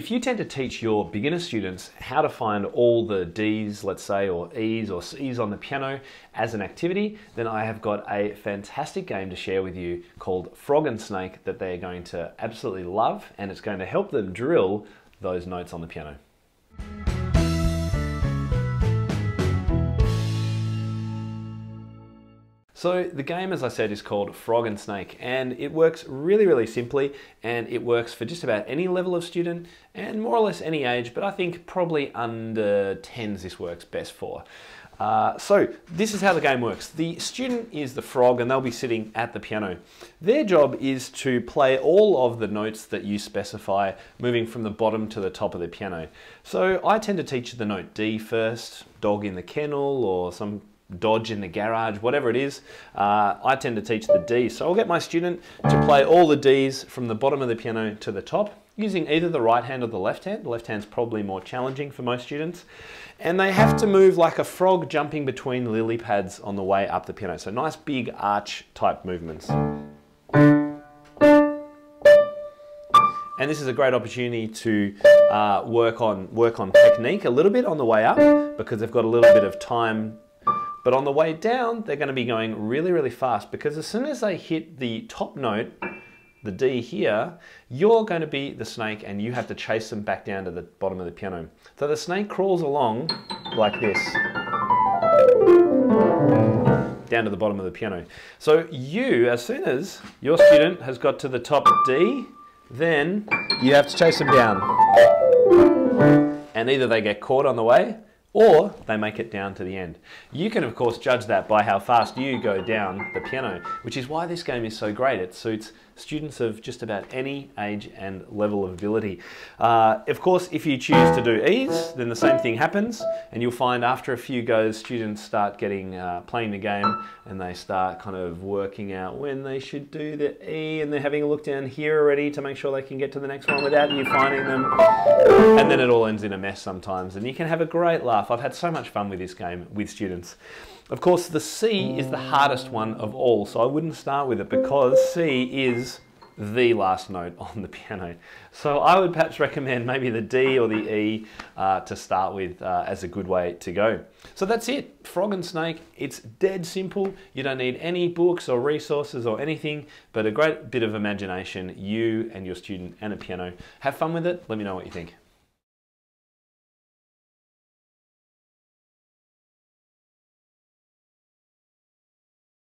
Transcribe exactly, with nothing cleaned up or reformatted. If you tend to teach your beginner students how to find all the Ds, let's say, or E's or C's on the piano as an activity, then I have got a fantastic game to share with you called Frog and Snake that they are going to absolutely love, and it's going to help them drill those notes on the piano. So the game, as I said, is called Frog and Snake, and it works really, really simply, and it works for just about any level of student and more or less any age, but I think probably under tens this works best for. Uh, so this is how the game works. The student is the frog and they'll be sitting at the piano. Their job is to play all of the notes that you specify, moving from the bottom to the top of the piano. So I tend to teach the note D first, dog in the kennel or some dodge in the garage, whatever it is. Uh, I tend to teach the D. So I'll get my student to play all the Ds from the bottom of the piano to the top, using either the right hand or the left hand. The left hand's probably more challenging for most students. And they have to move like a frog jumping between lily pads on the way up the piano. So nice big arch type movements. And this is a great opportunity to uh, work on, work on technique a little bit on the way up, because they've got a little bit of time. But on the way down, they're going to be going really, really fast, because as soon as they hit the top note, the D here, you're going to be the snake and you have to chase them back down to the bottom of the piano. So the snake crawls along like this, down to the bottom of the piano. So you, as soon as your student has got to the top D, then you have to chase them down. And either they get caught on the way, or they make it down to the end. You can of course judge that by how fast you go down the piano, which is why this game is so great. It suits students of just about any age and level of ability. Uh, of course, if you choose to do E's, then the same thing happens, and you'll find after a few goes, students start getting uh, playing the game, and they start kind of working out when they should do the E, and they're having a look down here already to make sure they can get to the next one without you finding them. And then it all ends in a mess sometimes, and you can have a great laugh. I've had so much fun with this game with students. Of course, the C is the hardest one of all, so I wouldn't start with it, because C is the last note on the piano. So I would perhaps recommend maybe the D or the E uh, to start with uh, as a good way to go. So that's it, Frog and Snake. It's dead simple. You don't need any books or resources or anything, but a great bit of imagination, you and your student and a piano. Have fun with it. Let me know what you think.